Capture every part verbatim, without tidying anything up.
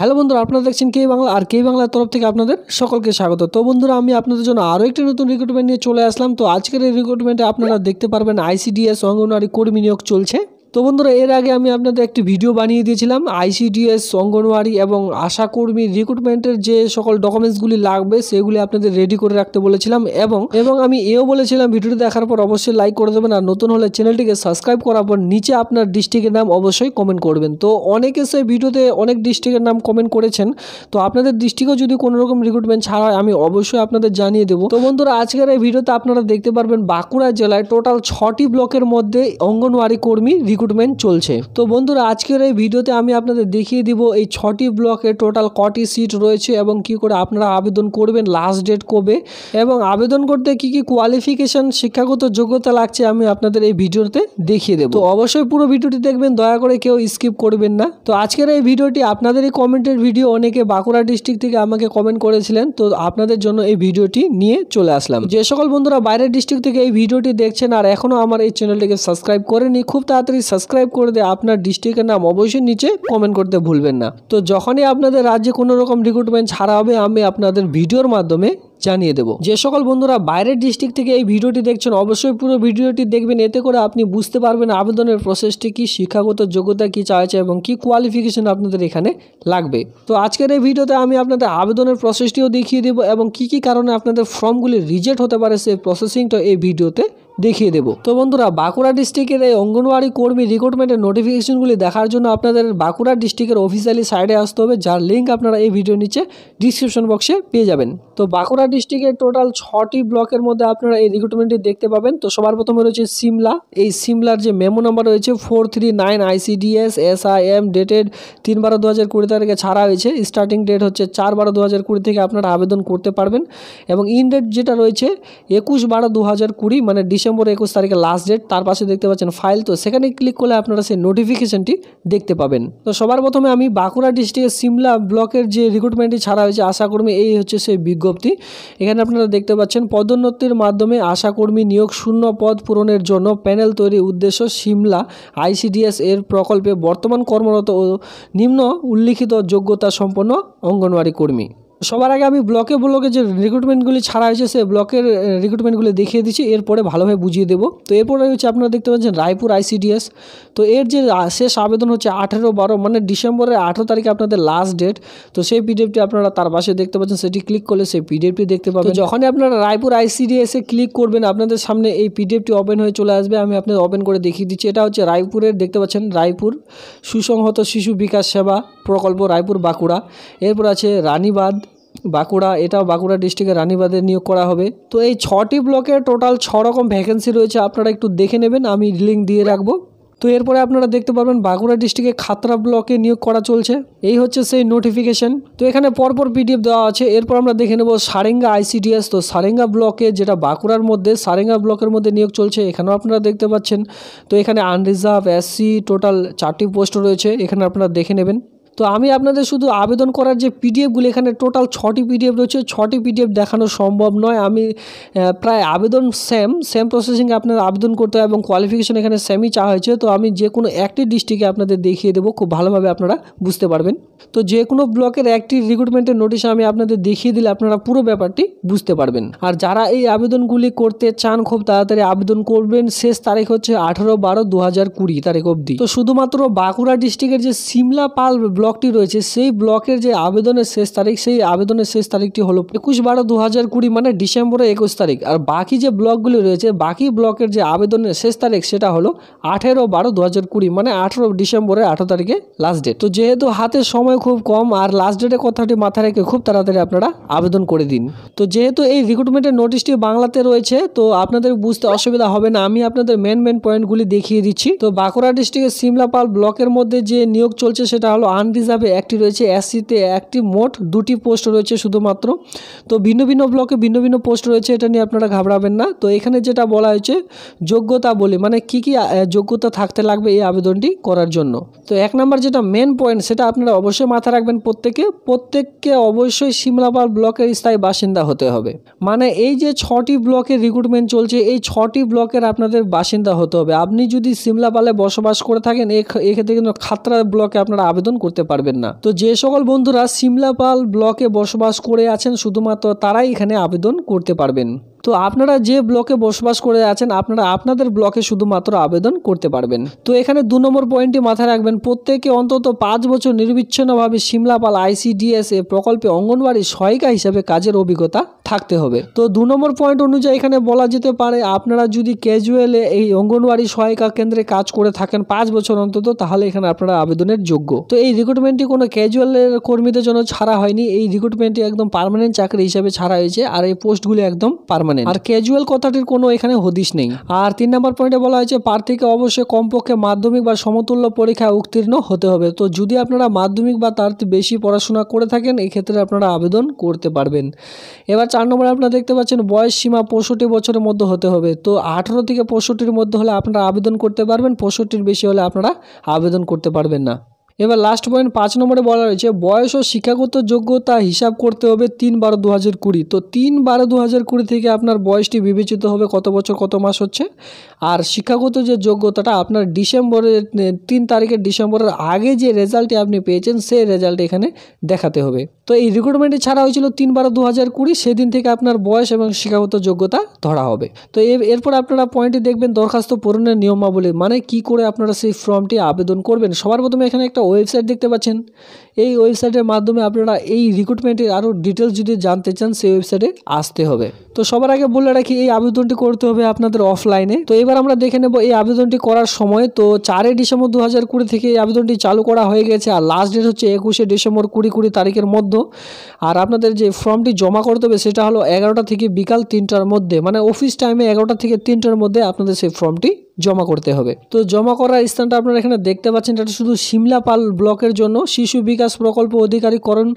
Hello বন্ধুরা আপনারা দেখছেন কেবি বাংলা আর কেবি বাংলার তরফ থেকে আপনাদের সকলকে স্বাগত। তো বন্ধুরা আমি আপনাদের জন্য আরও একটি নতুন রিক্রুটমেন্ট নিয়ে চলে আসলাম। তো আজকের এই রিক্রুটমেন্টে আপনারা দেখতে পারবেন আইসিডিএস অঙ্গনওয়াড়ি কর্মী নিয়োগ চলছে। তো বন্ধুরা এর আগে আমি আপনাদের একটি ভিডিও বানিয়ে দিয়েছিলাম আইসিডিএস অঙ্গনওয়াড়ি এবং আশাকর্মী রিক্রুটমেন্টের যে সকল ডকুমেন্টসগুলি লাগবে সেগুলি আপনাদের রেডি করে রাখতে বলেছিলাম এবং এবং আমি এও বলেছিলাম ভিডিওটি দেখার পর অবশ্যই লাইক করে দেবেন আর নতুন হলে চ্যানেলটিকে সাবস্ক্রাইব করার পর নিচে আপনার ডিস্ট্রিক্টের নাম অবশ্যই কমেন্ট করবেন। তো অনেকে সেই ভিডিওতে অনেক ডিস্ট্রিক্টের নাম কমেন্ট করেছেন, তো আপনাদের ডিস্ট্রিক্টেও যদি কোনোরকম রিক্রুটমেন্ট ছাড়া হয় আমি অবশ্যই আপনাদের জানিয়ে দেবো। তো বন্ধুরা আজকের এই ভিডিওতে আপনারা দেখতে পারবেন বাঁকুড়া জেলায় টোটাল ছটি ব্লকের মধ্যে অঙ্গনওয়াড়ি কর্মী রিক্রুটমেন্ট চলছে। তো বন্ধুরা আজকের এই ভিডিওতে আমি আপনাদের দেখিয়ে দিব এই ছটি ব্লকে টোটাল কটি সিট রয়েছে এবং কি করে আপনারা আবেদন করবেন, লাস্ট ডেট কবে এবং আবেদন করতে কি কি কোয়ালিফিকেশন শিক্ষাগত যোগ্যতা লাগছে আমি আপনাদের এই ভিডিওতে দেখিয়ে দেব। তো অবশ্যই পুরো ভিডিওটি দেখবেন, দয়া করে কেউ স্কিপ করবেন না। তো আজকের এই ভিডিওটি আপনাদের এই কমেন্টের ভিডিও, অনেকে বাঁকুড়া ডিস্ট্রিক্ট থেকে আমাকে কমেন্ট করেছিলেন, তো আপনাদের জন্য এই ভিডিওটি নিয়ে চলে আসলাম। যে সকল বন্ধুরা বাইরের ডিস্ট্রিক্ট থেকে এই ভিডিওটি দেখছেন আর এখনও আমার এই চ্যানেলটিকে সাবস্ক্রাইব করেনি, খুব তাড়াতাড়ি সাবস্ক্রাইব করে দিয়ে আপনার ডিস্ট্রিক্টের নাম অবশ্যই নিচে কমেন্ট করতে ভুলবেন না। তো যখনই আপনাদের রাজ্যে কোনো রকম রিক্রুটমেন্ট ছাড়া হবে আমি আপনাদের ভিডিওর মাধ্যমে জানিয়ে দেবো। যে সকল বন্ধুরা বাইরের ডিস্ট্রিক্ট থেকে এই ভিডিওটি দেখছেন অবশ্যই পুরো ভিডিওটি দেখবেন, এতে করে আপনি বুঝতে পারবেন আবেদনের প্রসেসটি কী, শিক্ষাগত যোগ্যতা কী চাইছে এবং কি কোয়ালিফিকেশন আপনাদের এখানে লাগবে। তো আজকের এই ভিডিওতে আমি আপনাদের আবেদনের প্রসেসটিও দেখিয়ে দেবো এবং কি কি কারণে আপনাদের ফর্মগুলি রিজেক্ট হতে পারে সেই প্রসেসিংটা এই ভিডিওতে দেখিয়ে দেবো। তো বন্ধুরা বাঁকুড়া ডিস্ট্রিক্টের এই অঙ্গনওয়াড়ি কর্মী রিক্রুটমেন্টের নোটিফিকেশনগুলি দেখার জন্য আপনাদের বাঁকুড়া ডিস্ট্রিক্টের অফিসিয়ালি সাইটে আসতে হবে, যার লিঙ্ক আপনারা এই ভিডিওর নিচে ডিসক্রিপশন বক্সে পেয়ে যাবেন। তো বাঁকুড়া ডিস্ট্রিক্টের টোটাল ছটি ব্লকের মধ্যে আপনারা এই রিক্রুটমেন্টটি দেখতে পাবেন। তো সবার প্রথমে রয়েছে সিমলা। এই সিমলার যে মেমো নাম্বার রয়েছে four three nine ICDS S I M dated তিন বারো দু হাজার কুড়ি তারিখে ছাড়া হয়েছে। স্টার্টিং ডেট হচ্ছে চার বারো দু হাজার কুড়ি থেকে আপনারা আবেদন করতে পারবেন এবং ইন ডেট যেটা রয়েছে একুশ বারো দু হাজার কুড়ি মানে ডিসেম্বর একুশ তারিখে লাস্ট ডেট। তার পাশে দেখতে পাচ্ছেন ফাইল, তো সেখানে ক্লিক করলে আপনারা সেই নোটিফিকেশনটি দেখতে পাবেন। তো সবার প্রথমে আমি বাঁকুড়া ডিস্ট্রিক্টের সিমলা ব্লকের যে রিক্রুটমেন্টটি ছাড়া হয়েছে আশাকর্মী, এই হচ্ছে সেই বিজ্ঞপ্তি। এখানে আপনারা দেখতে পাচ্ছেন পদোন্নতির মাধ্যমে আশাকর্মী নিয়োগ, শূন্য পদ পূরণের জন্য প্যানেল তৈরি, উদ্দেশ্য সিমলা আইসিডিএস এর প্রকল্পে বর্তমান কর্মরত ও নিম্ন উল্লিখিত যোগ্যতা সম্পন্ন অঙ্গনওয়াড়ি কর্মী। সবার আগে আমি ব্লকে ব্লকে যে রিক্রুটমেন্টগুলি ছাড়া হয়েছে সেই ব্লকের রিক্রুটমেন্টগুলি দেখিয়ে দিচ্ছি, এরপরে ভালোভাবে বুঝিয়ে দেবো। তো এরপরে হচ্ছে আপনারা দেখতে পাচ্ছেন রায়পুর আইসিডিএস। তো এর যে শেষ আবেদন হচ্ছে আঠেরো বারো মানে ডিসেম্বরের আঠেরো তারিখে আপনাদের লাস্ট ডেট। তো সেই পিডিএফটি আপনারা তার পাশে দেখতে পাচ্ছেন, সেটি ক্লিক করলে সেই পিডিএফটি দেখতে পাবেন। যখনই আপনারা রায়পুর আইসিডিএসে ক্লিক করবেন আপনাদের সামনে এই পিডিএফটি ওপেন হয়ে চলে আসবে। আমি আপনাদের ওপেন করে দেখিয়ে দিচ্ছি। এটা হচ্ছে রায়পুরের, দেখতে পাচ্ছেন রায়পুর সুসংহত শিশু বিকাশ সেবা প্রকল্প রায়পুর বাঁকুড়া। এরপর আছে রানীবাঁধ বাঁকুড়া, এটাও বাঁকুড়া ডিস্ট্রিক্টের রানীবাঁধে নিয়োগ করা হবে। তো এই ছটি ব্লকে টোটাল ছ রকম ভ্যাকেন্সি রয়েছে, আপনারা একটু দেখে নেবেন, আমি লিঙ্ক দিয়ে রাখবো। তো এরপরে আপনারা দেখতে পারবেন বাঁকুড়া ডিস্ট্রিক্টে খাতরা ব্লকে নিয়োগ করা চলছে। এই হচ্ছে সেই নোটিফিকেশন। তো এখানে পরপর পিডিএফ দেওয়া আছে। এরপর আমরা দেখে নেব সারেঙ্গা আইসিডিএস। তো সারেঙ্গা ব্লকে, যেটা বাঁকুড়ার মধ্যে, সারেঙ্গা ব্লকের মধ্যে নিয়োগ চলছে, এখানেও আপনারা দেখতে পাচ্ছেন। তো এখানে আনরিজার্ভ এসসি টোটাল চারটি পোস্ট রয়েছে, এখানে আপনারা দেখে নেবেন। তো আমি আপনাদের শুধু আবেদন করার যে পিডিএফগুলি, এখানে টোটাল ছটি পিডিএফ রয়েছে, ছটি পিডিএফ দেখানো সম্ভব নয়। আমি প্রায় আবেদন সেম সেম প্রসেসিংয়ে আপনারা আবেদন করতে হয় এবং কোয়ালিফিকেশন এখানে সেমই চাওয়া হয়েছে। তো আমি যে কোনো একটি ডিস্ট্রিক্টে আপনাদের দেখিয়ে দেবো, খুব ভালোভাবে আপনারা বুঝতে পারবেন। তো যে কোনো ব্লকের একটি রিক্রুটমেন্টের নোটিশ আমি আপনাদের দেখিয়ে দিলে আপনারা পুরো ব্যাপারটি বুঝতে পারবেন। আর যারা এই আবেদনগুলি করতে চান খুব তাড়াতাড়ি আবেদন করবেন। শেষ তারিখ হচ্ছে আঠারো বারো দু হাজার কুড়ি তারিখ অবধি। তো শুধুমাত্র বাঁকুড়া ডিস্ট্রিক্টের যে সিমলা পাল ব্লকটি রয়েছে সেই ব্লকের যে আবেদনের শেষ তারিখ, সেই আবেদনের শেষ তারিখটি হলো একুশ বারো দু হাজার কুড়ি মানে ডিসেম্বরের একুশ তারিখ। আর বাকি যে ব্লকগুলি রয়েছে বাকি ব্লকের যে আবেদনের শেষ তারিখ সেটা হলো আঠেরো বারো দু হাজার কুড়ি মানে আঠেরো ডিসেম্বরের আঠারো তারিখে লাস্ট ডেট। তো যেহেতু হাতে সময় খুব কম আর লাস্ট ডেটের কথাটি মাথায় রেখে খুব তাড়াতাড়ি আপনারা আবেদন করে দিন। তো যেহেতু এই রিক্রুটমেন্টের নোটিশটি বাংলাতে রয়েছে তো আপনাদের বুঝতে অসুবিধা হবে না, আমি আপনাদের মেন মেন পয়েন্টগুলি দেখিয়ে দিচ্ছি। তো বাঁকুড়া ডিস্ট্রিক্টের সিমলাপাল ব্লকের মধ্যে যে নিয়োগ চলছে সেটা হলো আনরিজার্ভে একটি রয়েছে, এসসিতে একটি, মোট দুটি পোস্ট রয়েছে শুধুমাত্র। তো ভিন্ন ভিন্ন ব্লকে ভিন্ন ভিন্ন পোস্ট রয়েছে, এটা নিয়ে আপনারা ঘাবড়াবেন না। তো এখানে যেটা বলা হয়েছে যোগ্যতা বলে মানে কি কি যোগ্যতা থাকতে লাগবে এই আবেদনটি করার জন্য। তো এক নম্বর যেটা মেন পয়েন্ট সেটা আপনারা অবশ্যই মাথায় রাখবেন, প্রত্যেকে প্রত্যেককে অবশ্যই সিমলাপাল ব্লকের স্থায়ী বাসিন্দা হতে হবে। মানে এই যে ছটি ব্লকের রিক্রুটমেন্ট চলছে এই ছটি ব্লকের আপনাদের বাসিন্দা হতে হবে। আপনি যদি সিমলাপালে বসবাস করে থাকেন এক্ষেত্রে কিন্তু খাতরা ব্লকে আপনারা আবেদন করতে পারবেন না। তো যে সকল বন্ধুরা সিমলাপাল ব্লকে বসবাস করে আছেন শুধুমাত্র তারাই এখানে আবেদন করতে পারবেন। তো আপনারা যে ব্লকে বসবাস করে আছেন আপনারা আপনাদের ব্লকে শুধুমাত্র আবেদন করতে পারবেন। তো এখানে দু নম্বর পয়েন্টটি মাথায় রাখবেন, প্রত্যেকে অন্তত পাঁচ বছর নির্বিচ্ছিন্নভাবে সিমলাপাল আইসিডিএস এ প্রকল্পে অঙ্গনওয়াড়ি সহায়িকা হিসেবে কাজের অভিজ্ঞতা থাকতে হবে। তো দু নম্বর পয়েন্ট অনুযায়ী এখানে বলা যেতে পারে আপনারা যদি ক্যাজুয়ালে এই অঙ্গনওয়াড়ি সহায়িকা কেন্দ্রে কাজ করে থাকেন পাঁচ বছর অন্তত, তাহলে এখানে আপনারা আবেদনের যোগ্য। তো এই রিক্রুটমেন্টটি কোনো ক্যাজুয়ালের কর্মীদের জন্য ছাড়া হয়নি, এই রিক্রুটমেন্টটি একদম পার্মানেন্ট চাকরি হিসেবে ছাড়া হয়েছে, আর এই পোস্টগুলি একদম পার্মানেন্ট। আর ক্যাজুয়াল কথাটির কোনো এখানে হদিশ নেই। আর তিন নম্বর পয়েন্টে বলা হয়েছে প্রার্থীকে অবশ্যই কমপক্ষে মাধ্যমিক বা সমতুল্য পরীক্ষায় উত্তীর্ণ হতে হবে। তো যদি আপনারা মাধ্যমিক বা তার বেশি পড়াশোনা করে থাকেন এই ক্ষেত্রে আপনারা আবেদন করতে পারবেন। এবার চার নম্বরে আপনারা দেখতে পাচ্ছেন বয়স সীমা পঁয়ষট্টি বছরের মধ্যে হতে হবে। তো আঠারো থেকে পঁয়ষট্টির মধ্যে হলে আপনারা আবেদন করতে পারবেন, পঁয়ষট্টির বেশি হলে আপনারা আবেদন করতে পারবেন না। এবার লাস্ট পয়েন্ট পাঁচ নম্বরে বলা হয়েছে বয়স ও শিক্ষাগত যোগ্যতা হিসাব করতে হবে তিন বারো দু হাজার কুড়ি। তো তিন বারো দু হাজার কুড়ি থেকে আপনার বয়সটি বিবেচিত হবে কত বছর কত মাস হচ্ছে। আর শিক্ষাগত যে যোগ্যতাটা আপনার ডিসেম্বরের তিন তারিখের ডিসেম্বরের আগে যে রেজাল্টটি আপনি পেয়েছেন সেই রেজাল্ট এখানে দেখাতে হবে। তো এই রিক্রুটমেন্টে ছাড়া হয়েছিল তিন বারো দু হাজার কুড়ি সেদিন থেকে আপনার বয়স এবং শিক্ষাগত যোগ্যতা ধরা হবে। তো এরপর আপনারা পয়েন্টে দেখবেন দরখাস্ত পূরণের নিয়মাবলী, মানে কি করে আপনারা সেই ফর্মটি আবেদন করবেন। সবার প্রথমে এখানে একটা ওয়েবসাইট দেখতে পাচ্ছেন, এই ওয়েবসাইটের মাধ্যমে আপনারা এই রিক্রুটমেন্টের আরও ডিটেলস যদি জানতে চান সেই ওয়েবসাইটে আসতে হবে। তো সবার আগে বলে রাখি এই আবেদনটি করতে হবে আপনাদের অফলাইনে। তো এবার আমরা দেখে নেব এই আবেদনটি করার সময়। তো চারই ডিসেম্বর দু হাজার কুড়ি থেকে এই আবেদনটি চালু করা হয়ে গেছে, আর লাস্ট ডেট হচ্ছে একুশে ডিসেম্বর কুড়ি কুড়ি তারিখের মধ্যে। আর আপনাদের যে ফর্মটি জমা করতে হবে সেটা হলো এগারোটা থেকে বিকাল তিনটার মধ্যে, মানে অফিস টাইমে এগারোটা থেকে তিনটার মধ্যে আপনাদের সেই ফর্মটি জমা করতে হবে। তো জমা করার স্থানটা আপনারা এখানে দেখতে পাচ্ছেন, এটা শুধু সিমলাপাল ব্লকের জন্য শিশু বিকাশ প্রকল্প অধিকারীকরণ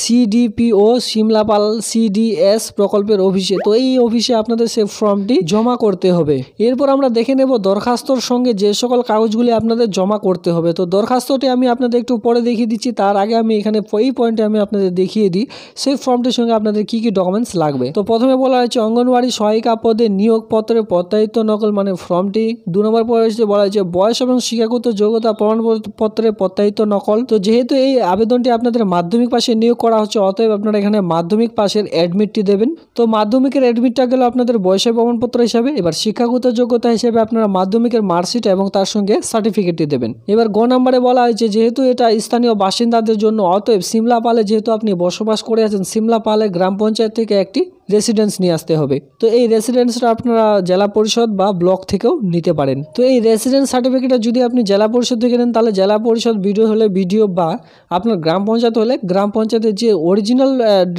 সিডিপিও সিমলাপাল সিডিএস প্রকল্পের অফিসে। তো এই অফিসে আপনাদের সেই ফর্মটি জমা করতে হবে। এরপর আমরা দেখে নেব দরখাস্তর সঙ্গে যে সকল কাগজগুলি আপনাদের জমা করতে হবে। তো দরখাস্তটি আমি আপনাদের একটু পরে দেখিয়ে দিচ্ছি, তার আগে আমি এখানে এই পয়েন্টে আমি আপনাদের দেখিয়ে দিই সেই ফর্মটির সঙ্গে আপনাদের কি কি ডকুমেন্টস লাগবে। তো প্রথমে বলা হয়েছে অঙ্গনওয়াড়ি সহায়িকা পদে নিয়োগপত্রের প্রত্যায়িত নকল, মানে ফর্মটি। দু নম্বর পয়েন্টে বলা হয়েছে বয়স এবং শিক্ষাগত যোগ্যতা প্রমাণপত্রে প্রত্যায়িত নকল। তো যেহেতু এই আবেদনটি আপনাদের মাধ্যমিক পাশে নিয়োগ করা হচ্ছে, অতএব আপনারা এখানে মাধ্যমিক পাশের অ্যাডমিটটি দেবেন। তো মাধ্যমিকের অ্যাডমিটটা গেল আপনাদের বয়সের প্রমাণপত্র হিসাবে। এবার শিক্ষাগত যোগ্যতা হিসেবে আপনারা মাধ্যমিকের মার্কশিট এবং তার সঙ্গে সার্টিফিকেটটি দেবেন। এবার গ নম্বরে বলা হয়েছে যেহেতু এটা স্থানীয় বাসিন্দাদের জন্য, অতএব সিমলাপালে যেহেতু আপনি বসবাস করে আছেন সিমলাপালে গ্রাম পঞ্চায়েত থেকে একটি রেসিডেন্স নিয়ে আসতে হবে। তো এই রেসিডেন্সটা আপনারা জেলা পরিষদ বা ব্লক থেকেও নিতে পারেন। তো এই রেসিডেন্স সার্টিফিকেটটা যদি আপনি জেলা পরিষদ থেকে নেন তাহলে জেলা পরিষদ বিডিও হলে বিডিও, বা আপনার গ্রাম পঞ্চায়েত হলে গ্রাম পঞ্চায়েতের যে অরিজিনাল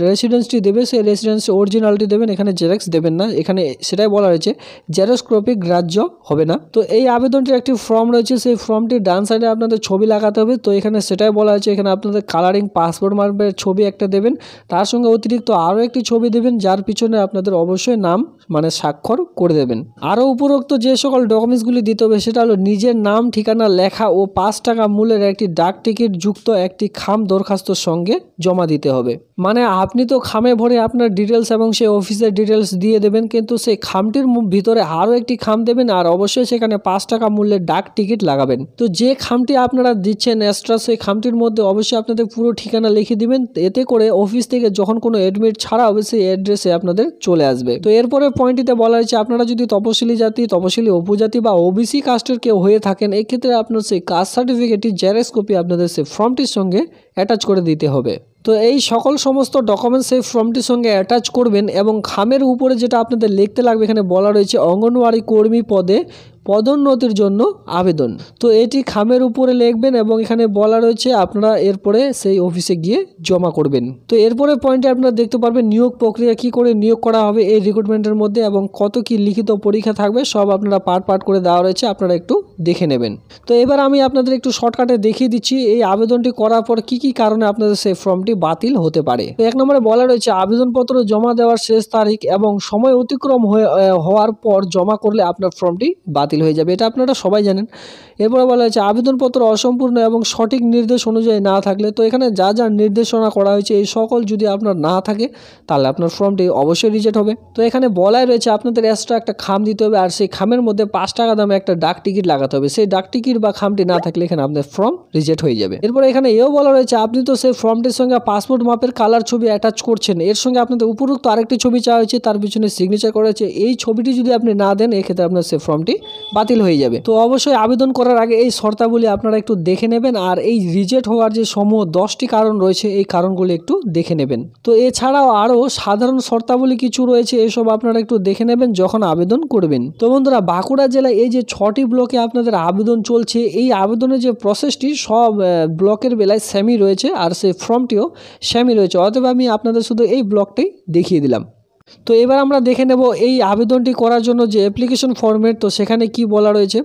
রেসিডেন্সটি দেবে সেই রেসিডেন্স অরিজিনালটি দেবেন, এখানে জেরক্স দেবেন না। এখানে সেটাই বলা হয়েছে জেরোস্কপি গ্রাহ্য হবে না। তো এই আবেদনটির একটি ফর্ম রয়েছে, সেই ফর্মটির ডান সাইডে আপনাদের ছবি লাগাতে হবে। তো এখানে সেটাই বলা হয়েছে এখানে আপনাদের কালারিং পাসপোর্ট মার্কের ছবি একটা দেবেন, তার সঙ্গে অতিরিক্ত আরও একটি ছবি দেবেন যার পিছনে আপনাদের অবশ্যই নাম মানে স্বাক্ষর করে দেবেন। আরও উপরোক্ত যে সকল ডকুমেন্টসগুলি দিতে হবে সেটা হলো নিজের নাম ঠিকানা লেখা ও পাঁচ টাকা মূল্যের একটি ডাক টিকিট যুক্ত একটি খাম দরখাস্তর সঙ্গে জমা দিতে হবে। মানে আপনি তো খামে ভরে আপনার ডিটেলস এবং সেই অফিসের ডিটেলস দিয়ে দেবেন, কিন্তু সেই খামটির ভিতরে আরও একটি খাম দেবেন, আর অবশ্যই সেখানে পাঁচ টাকা মূল্যের ডাক টিকিট লাগাবেন। তো যে খামটি আপনারা দিচ্ছেন এক্সট্রা সেই খামটির মধ্যে অবশ্যই আপনাদের পুরো ঠিকানা লিখে দিবেন, এতে করে অফিস থেকে যখন কোনো অ্যাডমিট ছাড়া হবে সেই অ্যাড্রেসে আপনাদের চলে আসবে। তো এরপরে পয়েন্টটিতে বলা হয়েছে আপনারা যদি তপশিলি জাতি তপশিলি উপজাতি বা ওবিসি কাস্টের কেউ হয়ে থাকেন এক্ষেত্রে আপনার সেই কাস্ট সার্টিফিকেটটি জেরক্স কপি আপনাদের সেই ফর্মটির সঙ্গে অ্যাটাচ করে দিতে হবে। তো এই সকল সমস্ত ডকুমেন্টস এই ফর্মটির সঙ্গে অ্যাটাচ করবেন, এবং খামের উপরে যেটা আপনাদের লিখতে লাগবে এখানে বলা রয়েছে অঙ্গনওয়াড়ি কর্মী পদে পদোন্নতির জন্য আবেদন। তো এটি খামের উপরে লিখবেন এবং এখানে বলা রয়েছে আপনারা এরপরে সেই অফিসে গিয়ে জমা করবেন। তো এরপরে পয়েন্টে আপনারা দেখতে পারবেন নিয়োগ প্রক্রিয়া কি করে নিয়োগ করা হবে এই রিক্রুটমেন্টের মধ্যে এবং কত কি লিখিত পরীক্ষা থাকবে সব আপনারা পার্ট পার্ট করে দেওয়া রয়েছে, আপনারা একটু দেখে নেবেন। তো এবার আমি আপনাদের একটু শর্টকাটে দেখিয়ে দিচ্ছি এই আবেদনটি করার পর কি কি কারণে আপনাদের সেই ফর্মটি বাতিল হতে পারে। তো এক নম্বরে বলা রয়েছে আবেদনপত্র জমা দেওয়ার শেষ তারিখ এবং সময় অতিক্রম হওয়ার পর জমা করলে আপনার ফর্মটি বাতিল दाखिल हो जाए, ये अपनारा सबाई जानें। एरपर बला होयेछे आवेदनपत्र असम्पूर्ण एवं सठिक निर्देश अनुयायी ना थाकले, तो एखाने जा जा निर्देशना करा होयेछे सकल यदि आपनार ना थाके ताहले आपनार फर्मटी अवश्यई रिजेक्ट होबे। तो एखाने बला रयेछे आपनादेर एक्सट्रा एकटा खाम दिते होबे आर सेई खामेर मध्ये पाँच टाका दामे एकटा डाक टिकिट लागाते होबे, सेई डाक टिकिट बा खामटी ना थाकले एखाने आपनार फर्म रिजेक्ट हये जाबे। एरपर एखाने एओ बला रयेछे आपनि तो सेई फर्मटिर संगे पासपोर्ट मापेर कालार छबि अ্যাটাচ करछेन, एर संगे आपनादेर उपरोक्त आरेकटी छबि चाওয়া होयेछे, तार पिछने सिगनेचार करा होयेछे, एई छबिटी यदि आपनि ना देन एई क्षेत्रे आपनार सेई फर्मटी बातिल हये जाबे। तो अवश्यई आवेदन कर आगे ये शर्तावली अपनारा एक देखे नेबेन और रिजेक्ट होवार जो समूह दस टी कारण रयेछे ये कारणगुलो एक देखे नेबेन। तो एछाड़ाओ आरो साधारण शर्तावली किछु रयेछे एसब आपनारा एक देखे नेबेन जखन आवेदन करबेन। तो बंधुरा बाँकुड़ा जिला ये जे छटी ब्लके आपनादेर आवेदन चलछे ये आवेदनेर जे प्रसेसटी सब ब्लकेर बेलाय सेमई रयेछे और सेई फर्मटिओ सेमई रयेछे, अतएव आमि आपनादेर शुधु एई ब्लकटाई देखिए दिलाम। तो एबार आमरा देखे नेब एई आवेदनटी करार जोन्नो जे एप्लिकेशन फर्मेट, तो सेखाने कि बला रयेछे।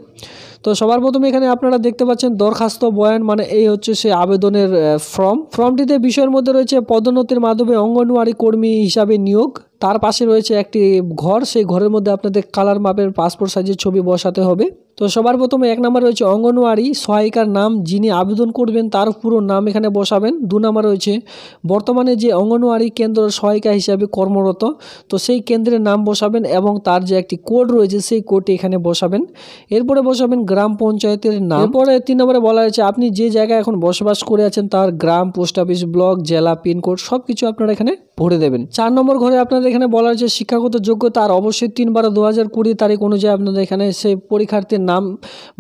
तो सबार प्रथमे एखाने आपनारा देखते पाच्छेन दरखास्त बयान, माने एई होच्छे सेई आवेदनेर फर्म। फर्मटीते विषयेर मध्ये रयेछे पदोन्नतिर माध्यमे अंगनवाड़ी कर्मी हिसाबे नियोग, तार पाशे रयेछे एकटी घर, सेई घरेर मध्ये आपनादेर कालार मापेर पासपोर्ट साइजेर छबि बसाते होबे। तो सबार प्रथमे एक नम्बर रयेछे अंगनवाड़ी सहायिकार नाम, जिनि आवेदन करबेन तार पुरो नाम एखाने बसाबेन। दो नम्बर रयेछे बर्तमाने जे अंगनवाड़ी केंद्र सहायिका हिसाबे कर्मरत, तो सेई केंद्रेर नाम बसाबेन एबं तार जे एकटी कोड रयेछे सेई कोडटी एखाने बसाबेन। एरपरे बसाबेन ग्राम पंचायतेर नाम। एरपरे तीन नम्बरे बला रयेछे आपनि जे जायगाय एखन बसबास करे आछेन तार ग्राम, पोस्ट अफिस, ब्लक, जेला, पिनकोड सबकिछु आपनारा एखाने भरे देबेन। चार नम्बर घरे आपनादेर एखाने बला रयेछे शिक्षागत योग्यता, अवश्यई तीन बारो दो हज़ार कुड़ी तारिख अनुयायी आपनादेर एखाने सेई परीक्षार्थी नाम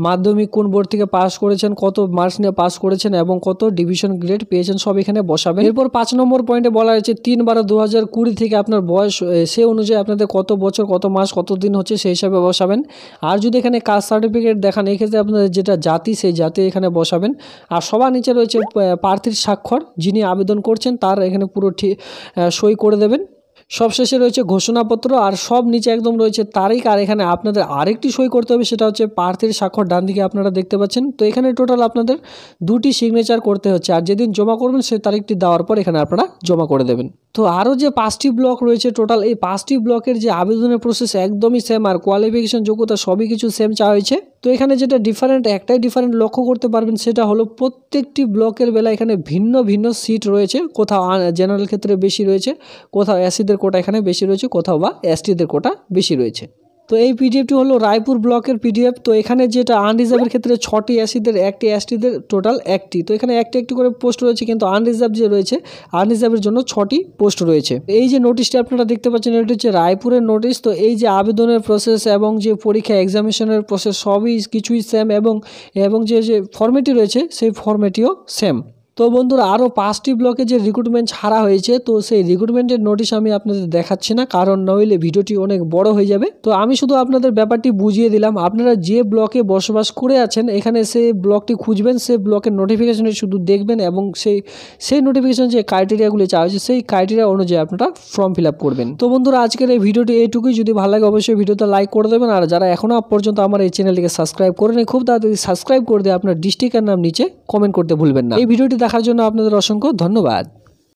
माध्यमिक कोन बोर्ड थेके पास करेछेन, कत मार्क्स निये पास करेछेन एबं कत डिविजन ग्रेड पेयेछेन सब एखाने बसाबेन। एरपर पाँच नम्बर पॉइंटे बला रयेछे तीन बारो दो हज़ार कुड़ी थेके आपनार बयस सेई अनुयायी आपनादेर कत बछर कत मास कत दिन होच्छे सेई हिसाबे बसाबेन। आर यदि एखाने कास्ट सार्टिफिकेट देखान एई क्षेत्रे आपनादेर जेटा जाति सेई जाति एखाने बसाबेन। आर सबार निचे रयेछे प्रार्थीर स्वाक्षर, जिनि आवेदन करछेन तार एखाने पुरो ठीक सई करे देबेन। सबशेषे रयेछे घोषणापत्र और सब नीचे एकदम रयेछे तारीख और एखाने आपनादेर आरेकटी सई करते होबे सेटा होच्छे प्रार्थीर स्वाक्षर, डान दिके आपनारा देखते पाच्छेन। तो एखाने टोटाल आपनादेर दुटी सिगनेचार करते होच्छे, आर जेदिन जमा करबेन सेई तारीखटी देওয়ার पर एखाने आपनारा जमा करे देबेन। तो आरो जे पाँचटी ब्लक रयेछे टोटाल ये पाँचटी ब्लकेर जे आवेदनेर प्रोसेस एकदम ही सेम और क्वालिफिकेशन योग्यता सबई किछु सेम चाওয়া হয়েছে। तो एखाने जेटा डिफारेंट एकटाई डिफारेंट लक्ष्य करते पारबेन सेटा हलो प्रत्येकटी ब्लकेर बेला एखाने भिन्न भिन्न सीट रयेछे, कोथाओ जेनारेल क्षेत्रे बेशी रयेछे, कोथाओ एससीदेर कोटा एखाने बेशी रयेछे, कोथाओ बा एसटीदेर कोटा बेशी रयेछे। तो ये पीडिएफटी हलो रायपुर ब्लकेर पीडिएफ। तो एखाने जेटा आनरिजार्भेर क्षेत्रे छटी एससीदेर एकटी एसटीदेर टोटाल एकटी, तो एखाने एकटी एकटी करे पोस्ट रयेछे, किन्तु आनरिजार्भ जे रयेछे आनरिजार्भेर जोन्नो छटी पोस्ट रयेछे। एई जे नोटिशटी आपनारा देखते पाच्छेन एटा होच्छे रायपुरेर नोटिस। तो एई जे आवेदनेर प्रोसेस एबं जे परीक्षा एक्सामिनेशनेर प्रोसेस सबई किछुई सेम एबं एबं जे जे फर्मेटटी रयेछे सेई फर्मेटटिओ सेम। तो बंधुरा आरो पाँचटी ब्लके जे रिक्रुटमेंट छाड़ा होयेछे, तो सेई रिक्रुटमेंटेर नोटिस आमि आपनादेर देखाच्छि ना, कारण नइले भिडियोटी अनेक बड़ो हये जाबे। तो आमि शुधु आपनादेर ब्यापारटी बुझिए दिलाम। आपनारा जे ब्लके बसबास करे आछेन एखाने सेई ब्लकटी खुंजबेन, सेई ब्लकेर नोटिफिकेशनटी शुधु देखबेन एबं सेई सेई नोटिफिकेशन जे क्राइटेरियागुलो चाওয়া होयेछे सेई क्राइटेरिया अनुयायी आपनारा फर्म फिल आप करबेन। तो बंधुरा आजकेर एई भिडियोटी एइटुकुई, যদি ভালো লাগে অবশ্যই ভিডিওতে লাইক করে দেবেন। আর যারা এখনো পর্যন্ত আমার এই চ্যানেলটিকে সাবস্ক্রাইব করেননি খুব তাড়াতাড়ি সাবস্ক্রাইব করে দিয়ে আপনার ডিস্ট্রিক্টের নাম নিচে কমেন্ট করতে ভুলবেন না। এই ভিডিওটি দেখার জন্য আপনাদের অসংখ্য ধন্যবাদ।